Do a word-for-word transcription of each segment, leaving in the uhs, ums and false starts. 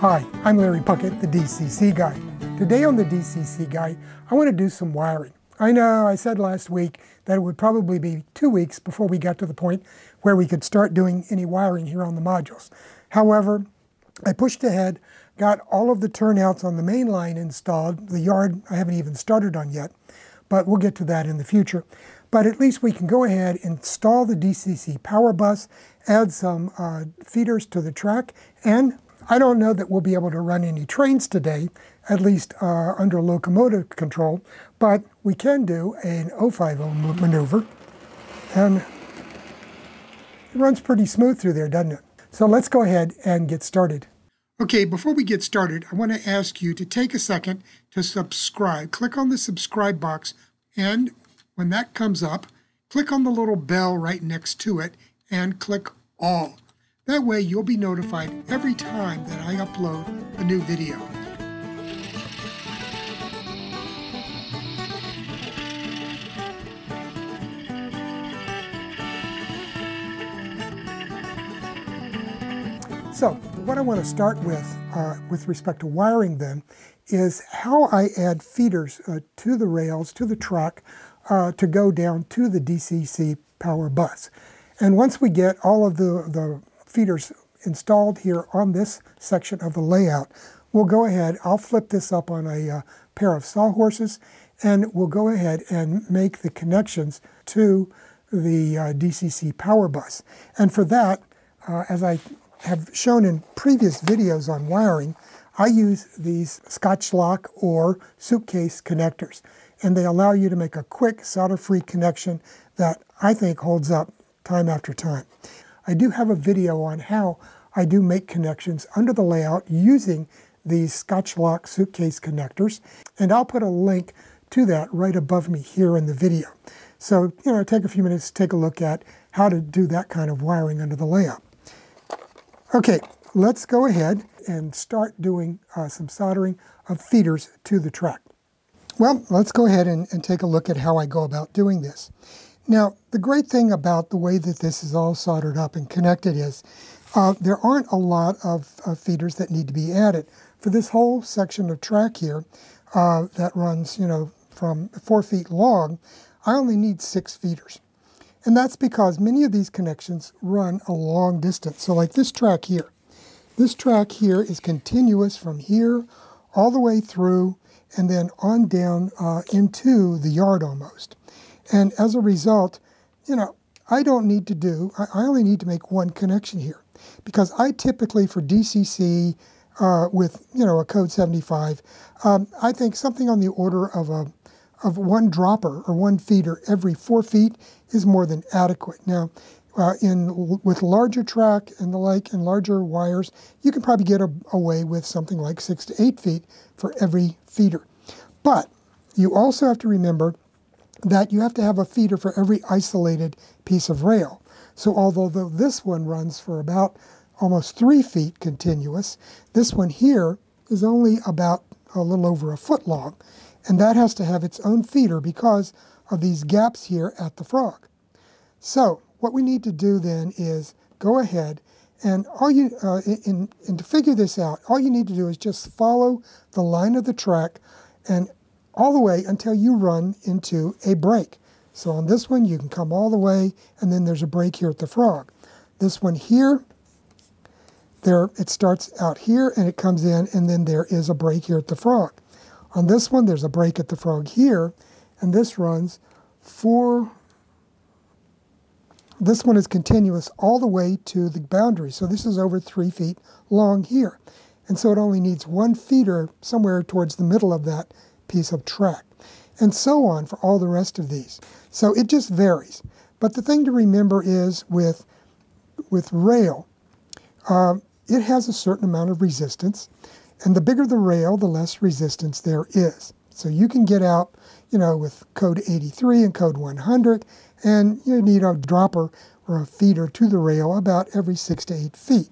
Hi, I'm Larry Puckett, the D C C guy. Today on the D C C guy, I want to do some wiring. I know I said last week that it would probably be two weeks before we got to the point where we could start doing any wiring here on the modules. However, I pushed ahead, got all of the turnouts on the main line installed. The yard I haven't even started on yet, but we'll get to that in the future. But at least we can go ahead, install the D C C power bus, add some uh, feeders to the track, and I don't know that we'll be able to run any trains today, at least uh, under locomotive control, but we can do an oh five oh maneuver, and it runs pretty smooth through there, doesn't it? So let's go ahead and get started. Okay, before we get started, I want to ask you to take a second to subscribe. Click on the subscribe box, and when that comes up, click on the little bell right next to it, and click all. That way you'll be notified every time that I upload a new video. So what I want to start with, uh, with respect to wiring then, is how I add feeders uh, to the rails, to the track, uh, to go down to the D C C power bus. And once we get all of the, the feeders installed here on this section of the layout, we'll go ahead, I'll flip this up on a uh, pair of sawhorses, and we'll go ahead and make the connections to the uh, D C C power bus. And for that, uh, as I have shown in previous videos on wiring, I use these Scotchlok or suitcase connectors, and they allow you to make a quick solder-free connection that I think holds up time after time. I do have a video on how I do make connections under the layout using these Scotchlok suitcase connectors, and I'll put a link to that right above me here in the video. So, you know, take a few minutes to take a look at how to do that kind of wiring under the layout. Okay, let's go ahead and start doing uh, some soldering of feeders to the track. Well, let's go ahead and, and take a look at how I go about doing this. Now, the great thing about the way that this is all soldered up and connected is uh, there aren't a lot of uh, feeders that need to be added. For this whole section of track here uh, that runs, you know, from four feet long, I only need six feeders. And that's because many of these connections run a long distance. So like this track here. This track here is continuous from here all the way through and then on down uh, into the yard almost. And as a result, you know, I don't need to do, I only need to make one connection here. Because I typically, for D C C uh, with, you know, a code seventy-five, um, I think something on the order of, a, of one dropper or one feeder every four feet is more than adequate. Now, uh, in, with larger track and the like and larger wires, you can probably get a, away with something like six to eight feet for every feeder. But you also have to remember that you have to have a feeder for every isolated piece of rail. So although this one runs for about almost three feet continuous, this one here is only about a little over a foot long, and that has to have its own feeder because of these gaps here at the frog. So what we need to do then is go ahead and all you uh, in, in to figure this out, all you need to do is just follow the line of the track and all the way until you run into a break. So on this one, you can come all the way, and then there's a break here at the frog. This one here, there it starts out here, and it comes in, and then there is a break here at the frog. On this one, there's a break at the frog here, and this runs four. This one is continuous all the way to the boundary. So this is over three feet long here. And so it only needs one feeder somewhere towards the middle of that piece of track, and so on for all the rest of these. So it just varies. But the thing to remember is with, with rail, um, it has a certain amount of resistance, and the bigger the rail, the less resistance there is. So you can get out, you know, with code eighty-three and code one hundred, and you need a dropper or a feeder to the rail about every six to eight feet.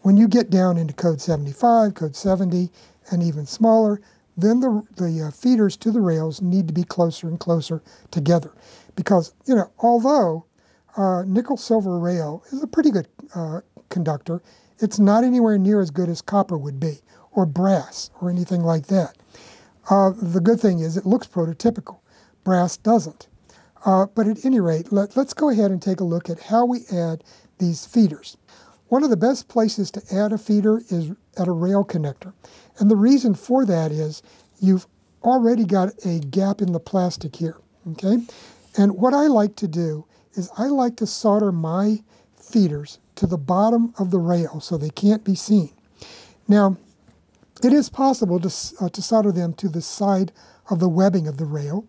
When you get down into code seventy-five, code seventy, and even smaller, then the, the uh, feeders to the rails need to be closer and closer together. Because, you know, although uh, nickel-silver rail is a pretty good uh, conductor. It's not anywhere near as good as copper would be, or brass, or anything like that. Uh, the good thing is it looks prototypical. Brass doesn't. Uh, but at any rate, let, let's go ahead and take a look at how we add these feeders. One of the best places to add a feeder is at a rail connector. And the reason for that is you've already got a gap in the plastic here, okay? And what I like to do is I like to solder my feeders to the bottom of the rail so they can't be seen. Now, it is possible to, uh, to solder them to the side of the webbing of the rail.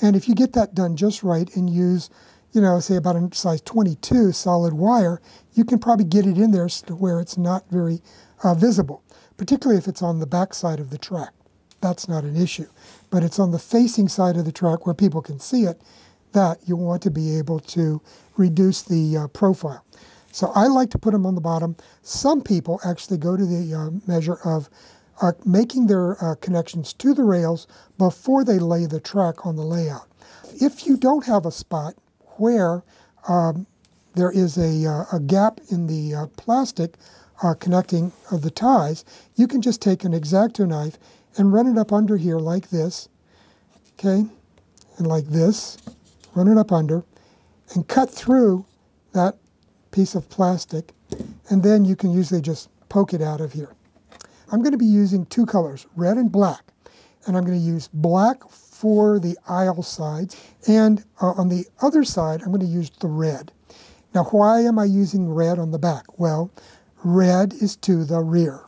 And if you get that done just right and use, you know, say about a size twenty-two solid wire, you can probably get it in there to where it's not very uh, visible, particularly if it's on the back side of the track. That's not an issue. But it's on the facing side of the track where people can see it that you want to be able to reduce the uh, profile. So I like to put them on the bottom. Some people actually go to the uh, measure of Uh, making their uh, connections to the rails before they lay the track on the layout. If you don't have a spot where um, there is a, uh, a gap in the uh, plastic uh, connecting of the ties, you can just take an X-Acto knife and run it up under here like this, okay, and like this, run it up under, and cut through that piece of plastic, and then you can usually just poke it out of here. I'm going to be using two colors, red and black, and I'm going to use black for the aisle sides, and uh, on the other side, I'm going to use the red. Now, why am I using red on the back? Well, red is to the rear.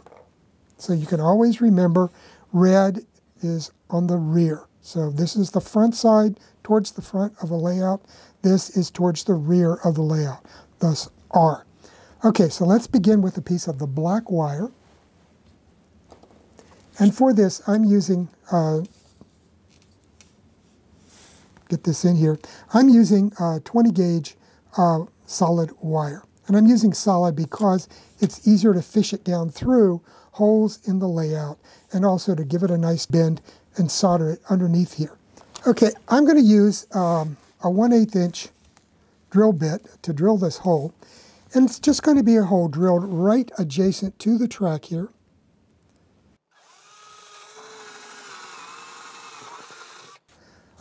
So you can always remember red is on the rear. So this is the front side towards the front of a layout. This is towards the rear of the layout, thus R. Okay, so let's begin with a piece of the black wire. And for this, I'm using, uh, get this in here, I'm using uh, twenty gauge uh, solid wire. And I'm using solid because it's easier to fish it down through holes in the layout and also to give it a nice bend and solder it underneath here. Okay, I'm going to use um, a one eighth inch drill bit to drill this hole. And it's just going to be a hole drilled right adjacent to the track here.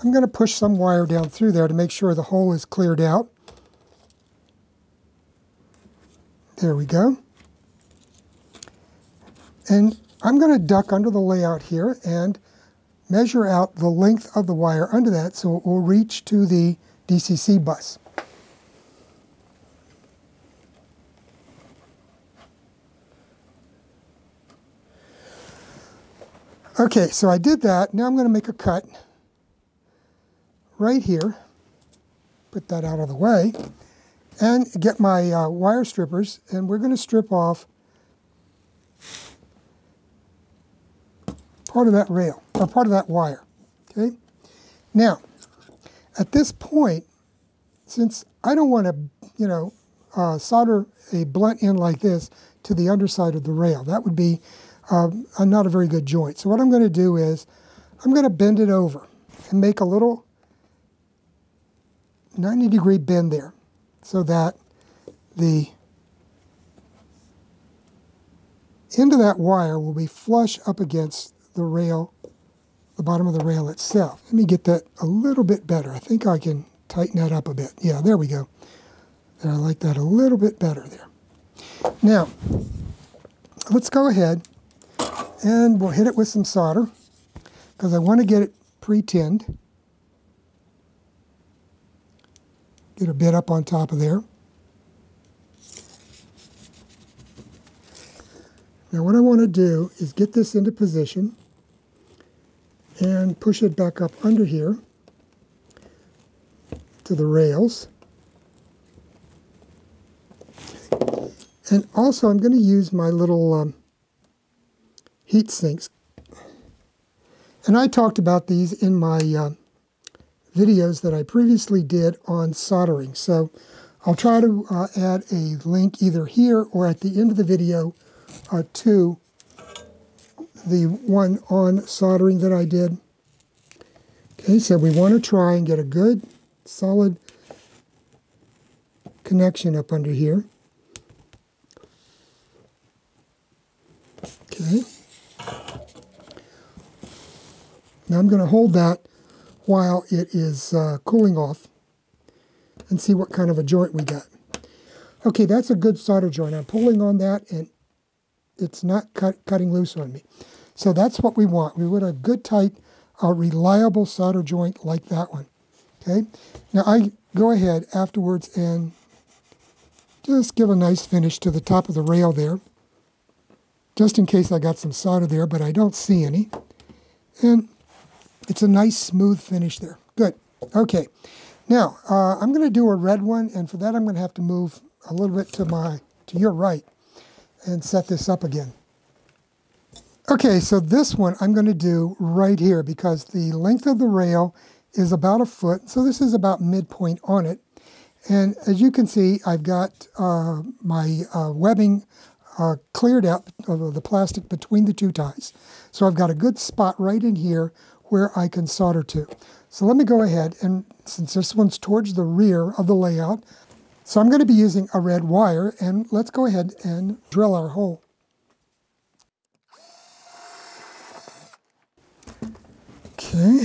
I'm going to push some wire down through there to make sure the hole is cleared out. There we go. And I'm going to duck under the layout here and measure out the length of the wire under that so it will reach to the D C C bus. Okay, so I did that. Now I'm going to make a cut right here, put that out of the way, and get my uh, wire strippers, and we're going to strip off part of that rail, or part of that wire, okay? Now, at this point, since I don't want to, you know, uh, solder a blunt end like this to the underside of the rail, that would be uh, not a very good joint. So what I'm going to do is, I'm going to bend it over and make a little ninety degree bend there so that the end of that wire will be flush up against the rail, the bottom of the rail itself. Let me get that a little bit better. I think I can tighten that up a bit. Yeah, there we go. And I like that a little bit better there. Now, let's go ahead and we'll hit it with some solder because I want to get it pre-tinned. Get a bit up on top of there. Now what I want to do is get this into position and push it back up under here to the rails. And also I'm going to use my little um, heat sinks. And I talked about these in my uh, videos that I previously did on soldering. So I'll try to uh, add a link either here or at the end of the video uh, to the one on soldering that I did. Okay, so we want to try and get a good solid connection up under here. Okay. Now I'm going to hold that while it is uh, cooling off and see what kind of a joint we got. Okay, that's a good solder joint. I'm pulling on that and it's not cut, cutting loose on me. So that's what we want. We want a good, tight, a reliable solder joint like that one. Okay, now I go ahead afterwards and just give a nice finish to the top of the rail there, just in case I got some solder there, but I don't see any. And it's a nice smooth finish there. Good. Okay. Now, uh, I'm going to do a red one, and for that I'm going to have to move a little bit to my to your right and set this up again. Okay, so this one I'm going to do right here because the length of the rail is about a foot, so this is about midpoint on it. And as you can see, I've got uh, my uh, webbing uh, cleared out of the plastic between the two ties. So I've got a good spot right in here where I can solder to. So let me go ahead, and since this one's towards the rear of the layout, so I'm going to be using a red wire, and let's go ahead and drill our hole. Okay.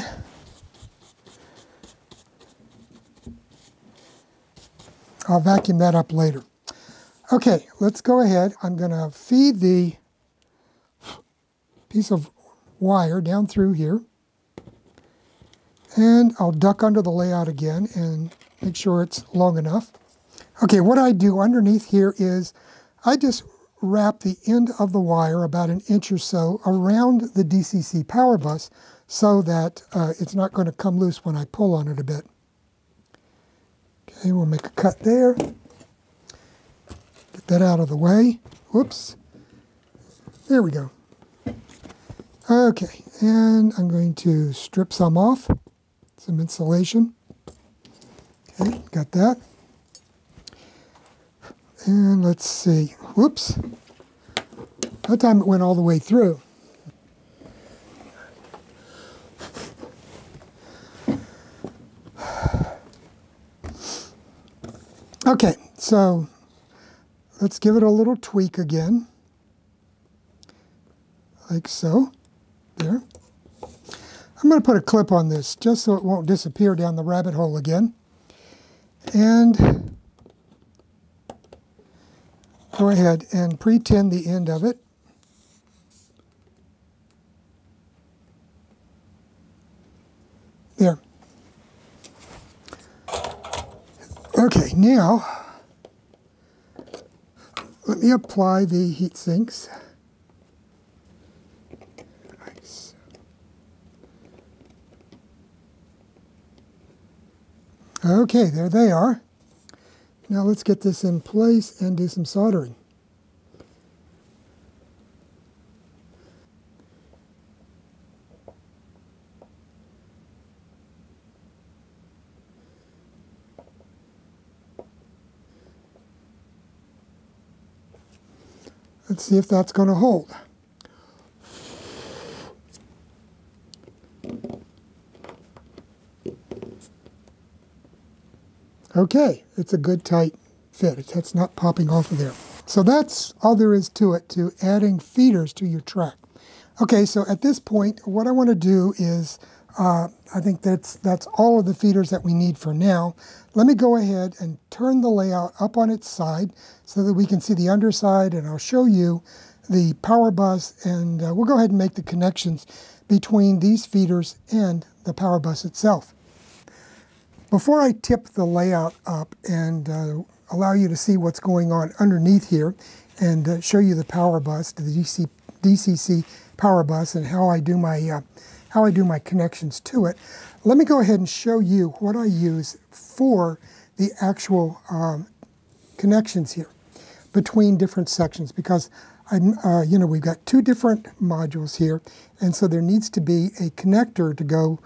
I'll vacuum that up later. Okay, let's go ahead. I'm going to feed the piece of wire down through here. And I'll duck under the layout again and make sure it's long enough. Okay, what I do underneath here is I just wrap the end of the wire about an inch or so around the D C C power bus so that uh, it's not going to come loose when I pull on it a bit. Okay, we'll make a cut there. Get that out of the way. Whoops. There we go. Okay, and I'm going to strip some off. Some insulation. Okay, got that. And let's see. Whoops. That time it went all the way through. Okay, so let's give it a little tweak again. Like so. There. I'm going to put a clip on this just so it won't disappear down the rabbit hole again. And go ahead and pre-tin the end of it. There. Okay, now let me apply the heat sinks. Okay, there they are. Now let's get this in place and do some soldering. Let's see if that's going to hold. Okay, it's a good tight fit. That's not popping off of there. So that's all there is to it, to adding feeders to your track. Okay, so at this point, what I want to do is, uh, I think that's, that's all of the feeders that we need for now. Let me go ahead and turn the layout up on its side so that we can see the underside, and I'll show you the power bus, and uh, we'll go ahead and make the connections between these feeders and the power bus itself. Before I tip the layout up and uh, allow you to see what's going on underneath here and uh, show you the power bus, the D C, D C C power bus, and how I do my uh, how I do my connections to it, let me go ahead and show you what I use for the actual um, connections here between different sections, because I'm uh, you know, we've got two different modules here, and so there needs to be a connector to go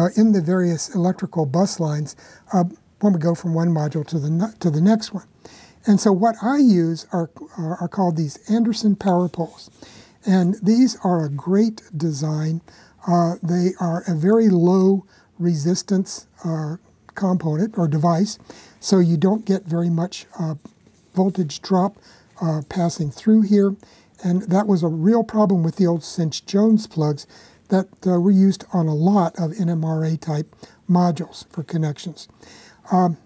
Uh, in the various electrical bus lines uh, when we go from one module to the to the next one. And so what I use are, are, are called these Andersen power poles. And these are a great design. Uh, they are a very low resistance uh, component or device. So you don't get very much uh, voltage drop uh, passing through here. And that was a real problem with the old Cinch Jones plugs that uh, were used on a lot of N M R A type modules for connections. Um,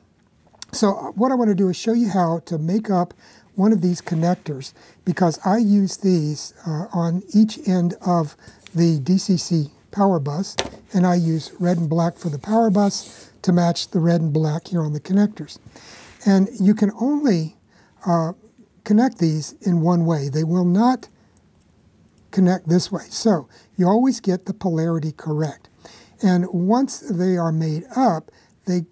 so what I want to do is show you how to make up one of these connectors, because I use these uh, on each end of the D C C power bus, and I use red and black for the power bus to match the red and black here on the connectors. And you can only uh, connect these in one way. They will not connect this way. So you always get the polarity correct. And once they are made up, they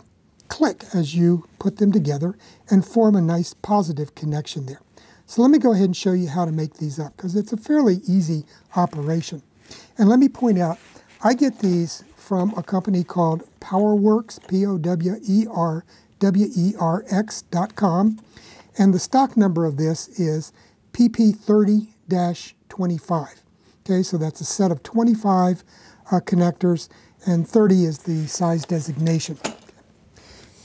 click as you put them together and form a nice positive connection there. So let me go ahead and show you how to make these up, because it's a fairly easy operation. And let me point out, I get these from a company called PowerWorks, P O W E R W E R X dot com, and the stock number of this is P P thirty dash twenty-five. Okay, so that's a set of twenty-five uh, connectors, and thirty is the size designation.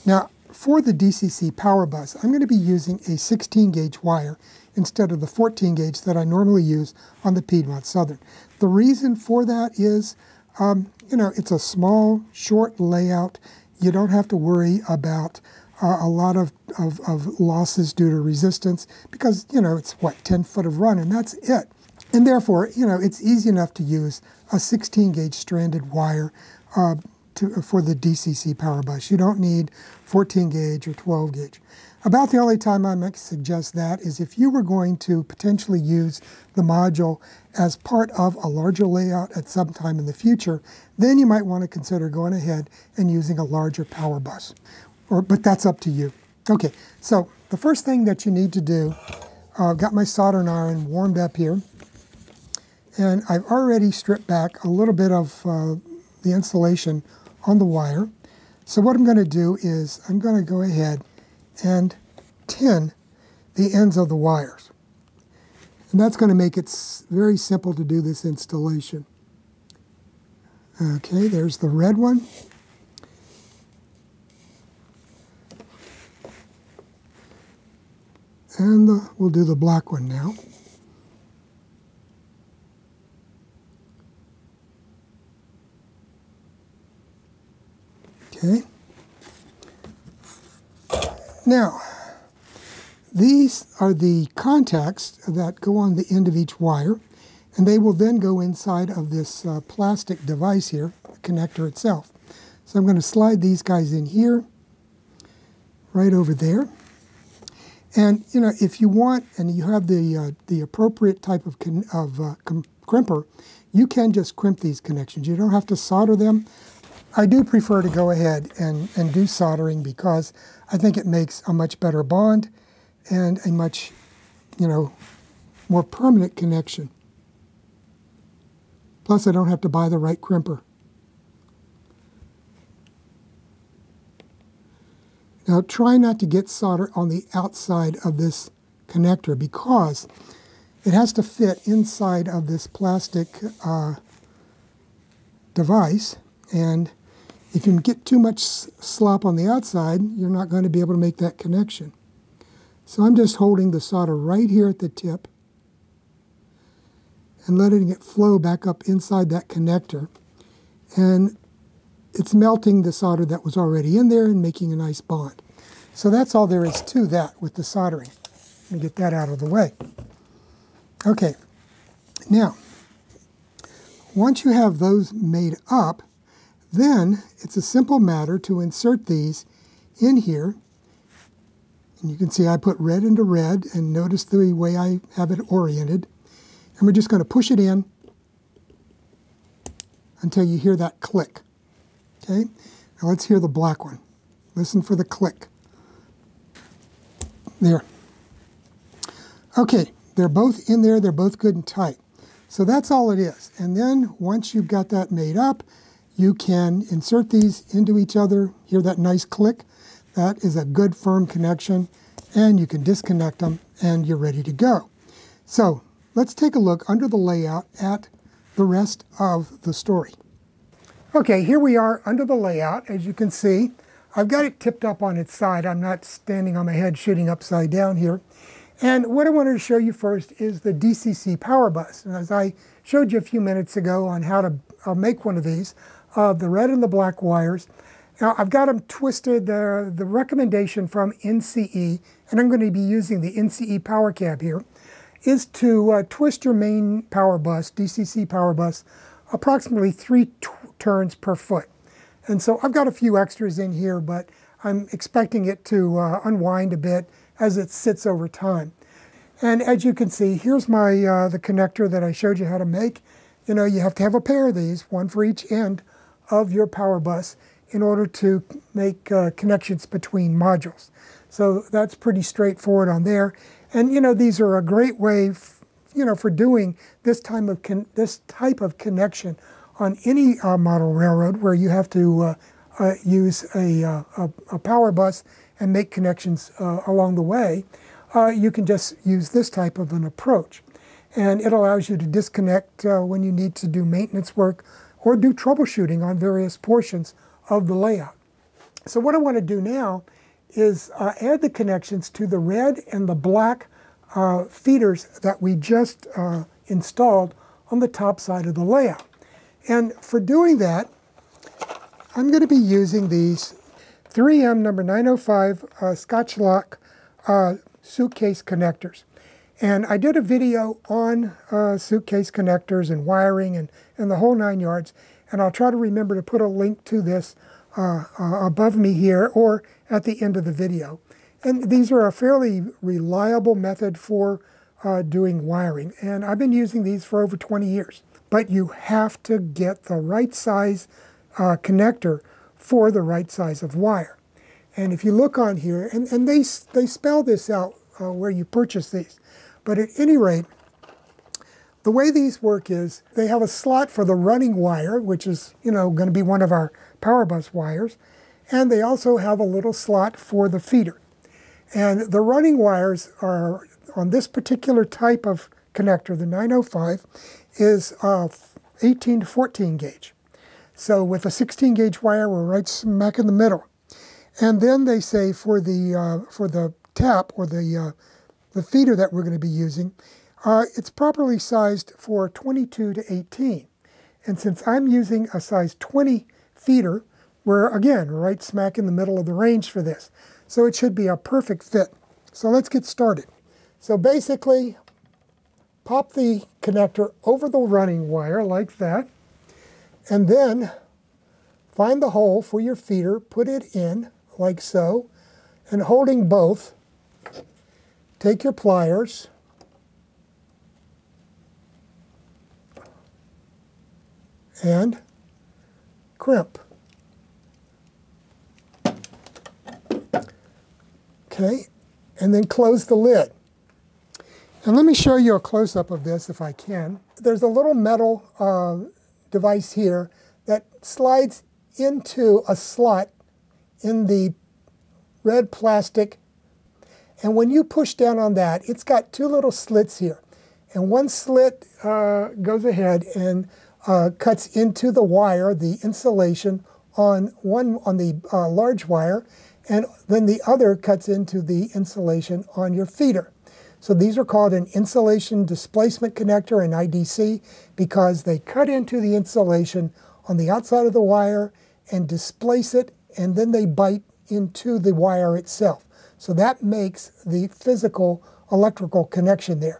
Now, for the D C C power bus, I'm going to be using a sixteen gauge wire instead of the fourteen gauge that I normally use on the Piedmont Southern. The reason for that is, um, you know, it's a small, short layout. You don't have to worry about uh, a lot of, of, of losses due to resistance because, you know, it's, what, ten foot of run, and that's it. And therefore, you know, it's easy enough to use a sixteen gauge stranded wire uh, To, for the D C C power bus. You don't need fourteen gauge or twelve gauge. About the only time I might suggest that is if you were going to potentially use the module as part of a larger layout at some time in the future, then you might want to consider going ahead and using a larger power bus. Or, but that's up to you. Okay, so the first thing that you need to do, I've uh, got my soldering iron warmed up here, and I've already stripped back a little bit of uh, the insulation on the wire. So what I'm going to do is I'm going to go ahead and tin the ends of the wires. And that's going to make it very simple to do this installation. Okay, there's the red one. And the, we'll do the black one now. Okay. Now, these are the contacts that go on the end of each wire, and they will then go inside of this uh, plastic device here, the connector itself. So I'm going to slide these guys in here, right over there. And, you know, if you want, and you have the, uh, the appropriate type of, con of uh, crimper, you can just crimp these connections. You don't have to solder them. I do prefer to go ahead and, and do soldering because I think it makes a much better bond and a much, you know, more permanent connection. Plus, I don't have to buy the right crimper. Now, try not to get solder on the outside of this connector because it has to fit inside of this plastic uh, device. And if you get too much slop on the outside, you're not going to be able to make that connection. So I'm just holding the solder right here at the tip and letting it flow back up inside that connector. And it's melting the solder that was already in there and making a nice bond. So that's all there is to that with the soldering. Let me get that out of the way. Okay, now, once you have those made up, then it's a simple matter to insert these in here. And you can see I put red into red, and notice the way I have it oriented. And we're just going to push it in until you hear that click. Okay? Now let's hear the black one. Listen for the click. There. Okay, they're both in there. They're both good and tight. So that's all it is. And then once you've got that made up, you can insert these into each other. Hear that nice click? That is a good firm connection, and you can disconnect them and you're ready to go. So let's take a look under the layout at the rest of the story. Okay, here we are under the layout. As you can see, I've got it tipped up on its side. I'm not standing on my head shooting upside down here. And what I wanted to show you first is the D C C power bus. And as I showed you a few minutes ago on how to uh, make one of these, uh, the red and the black wires. Now I've got them twisted, the, the recommendation from N C E, and I'm going to be using the N C E power cab here, is to uh, twist your main power bus, D C C power bus, approximately three turns per foot. And so I've got a few extras in here, but I'm expecting it to uh, unwind a bit as it sits over time. And as you can see, here's my uh, the connector that I showed you how to make. You know, you have to have a pair of these, one for each end of your power bus, in order to make uh, connections between modules. So that's pretty straightforward on there. And you know, these are a great way, you know, for doing this time of con this type of connection on any uh, model railroad where you have to uh, uh, use a, uh, a, a power bus and make connections uh, along the way. Uh, you can just use this type of an approach. And it allows you to disconnect uh, when you need to do maintenance work or do troubleshooting on various portions of the layout. So what I want to do now is uh, add the connections to the red and the black uh, feeders that we just uh, installed on the top side of the layout. And for doing that, I'm going to be using these three M number nine oh five uh, Scotchlok uh, suitcase connectors. And I did a video on uh, suitcase connectors and wiring and, and the whole nine yards. And I'll try to remember to put a link to this uh, uh, above me here or at the end of the video. And these are a fairly reliable method for uh, doing wiring. And I've been using these for over twenty years. But you have to get the right size uh, connector for the right size of wire. And if you look on here, and, and they, they spell this out uh, where you purchase these. But at any rate, the way these work is they have a slot for the running wire, which is, you know, going to be one of our power bus wires. And they also have a little slot for the feeder. And the running wires are on this particular type of connector, the nine oh five, is uh, eighteen to fourteen gauge. So with a sixteen gauge wire, we're right smack in the middle. And then they say for the uh, for the tap or the uh, the feeder that we're going to be using, Uh, it's properly sized for twenty-two to eighteen. And since I'm using a size twenty feeder, we're, again, right smack in the middle of the range for this. So it should be a perfect fit. So let's get started. So basically, pop the connector over the running wire like that, and then find the hole for your feeder, put it in like so, and holding both, take your pliers, and crimp. Okay, and then close the lid. And let me show you a close-up of this if I can. There's a little metal uh, device here that slides into a slot in the red plastic. And when you push down on that, it's got two little slits here. And one slit uh, goes ahead and Uh, cuts into the wire, the insulation on one on the uh, large wire, and then the other cuts into the insulation on your feeder. So these are called an insulation displacement connector, an I D C, because they cut into the insulation on the outside of the wire and displace it, and then they bite into the wire itself. So that makes the physical electrical connection there.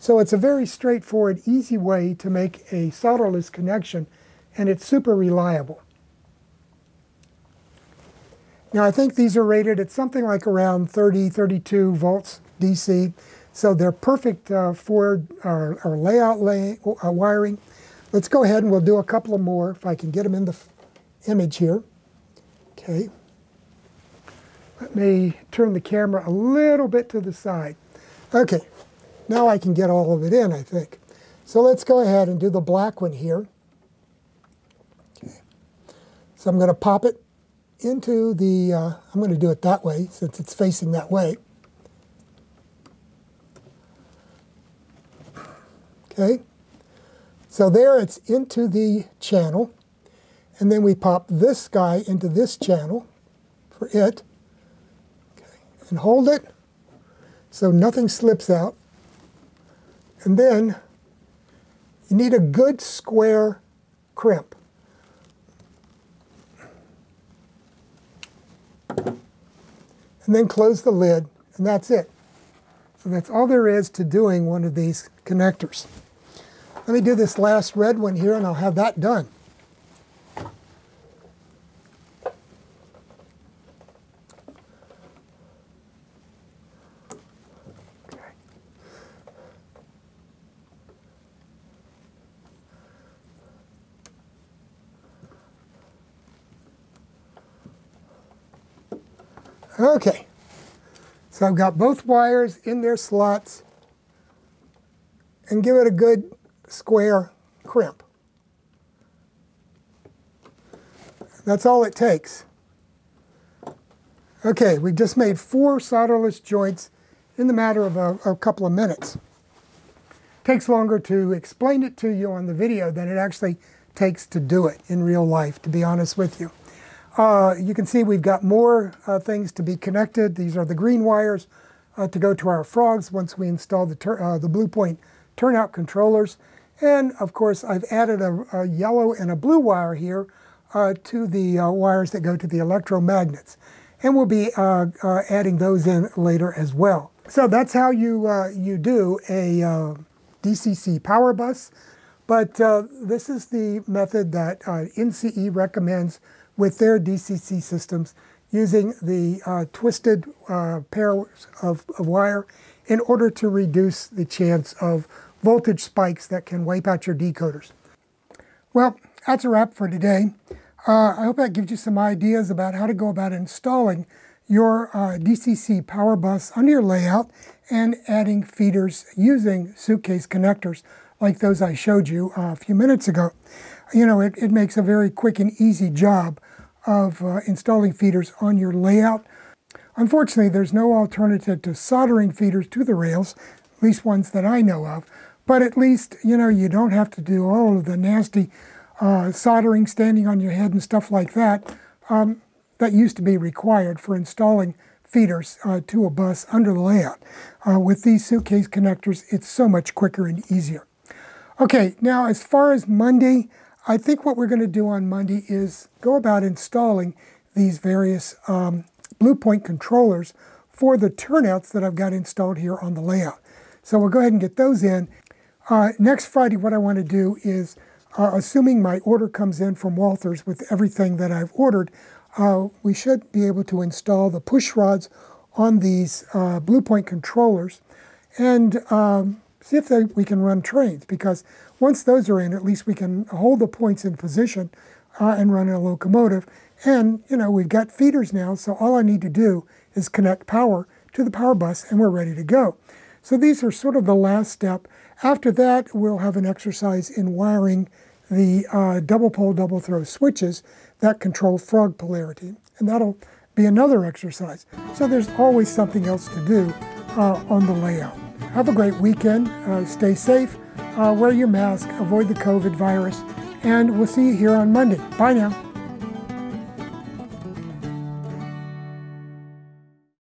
So it's a very straightforward, easy way to make a solderless connection, and it's super reliable. Now I think these are rated at something like around thirty, thirty-two volts D C, so they're perfect uh, for our, our layout lay, uh, wiring. Let's go ahead and we'll do a couple of more, if I can get them in the image here. Okay. Let me turn the camera a little bit to the side. Okay. Now I can get all of it in, I think. So let's go ahead and do the black one here. Okay. So I'm going to pop it into the, uh, I'm going to do it that way since it's facing that way. Okay. So there it's into the channel. And then we pop this guy into this channel. for it, okay, and hold it so nothing slips out. And then you need a good square crimp. And then close the lid, and that's it. So that's all there is to doing one of these connectors. Let me do this last red one here, and I'll have that done. Okay, so I've got both wires in their slots, and give it a good square crimp. That's all it takes. Okay, we just made four solderless joints in the matter of a, a couple of minutes. Takes longer to explain it to you on the video than it actually takes to do it in real life, to be honest with you. Uh, you can see we've got more uh, things to be connected. These are the green wires uh, to go to our frogs once we install the, uh, the Blue Point turnout controllers. And of course, I've added a, a yellow and a blue wire here uh, to the uh, wires that go to the electromagnets. And we'll be uh, uh, adding those in later as well. So that's how you, uh, you do a uh, D C C power bus. But uh, this is the method that uh, N C E recommends with their D C C systems, using the uh, twisted uh, pairs of, of wire in order to reduce the chance of voltage spikes that can wipe out your decoders. Well, that's a wrap for today. Uh, I hope that gives you some ideas about how to go about installing your uh, D C C power bus under your layout and adding feeders using suitcase connectors like those I showed you uh, a few minutes ago. You know, it, it makes a very quick and easy job of uh, installing feeders on your layout. Unfortunately, there's no alternative to soldering feeders to the rails, at least ones that I know of. But at least, you know, you don't have to do all of the nasty uh, soldering, standing on your head and stuff like that, um, that used to be required for installing feeders uh, to a bus under the layout. Uh, with these suitcase connectors, it's so much quicker and easier. Okay, now as far as Monday, I think what we're going to do on Monday is go about installing these various um, Blue Point controllers for the turnouts that I've got installed here on the layout. So we'll go ahead and get those in. Uh, next Friday, what I want to do is, uh, assuming my order comes in from Walther's with everything that I've ordered, uh, we should be able to install the push rods on these uh, Blue Point controllers and um, see if they, we can run trains, because once those are in, at least we can hold the points in position uh, and run a locomotive. And, you know, we've got feeders now, so all I need to do is connect power to the power bus, and we're ready to go. So these are sort of the last step. After that, we'll have an exercise in wiring the uh, double pole, double throw switches that control frog polarity. And that'll be another exercise. So there's always something else to do uh, on the layout. Have a great weekend, uh, stay safe, uh, wear your mask, avoid the COVID virus, and we'll see you here on Monday. Bye now.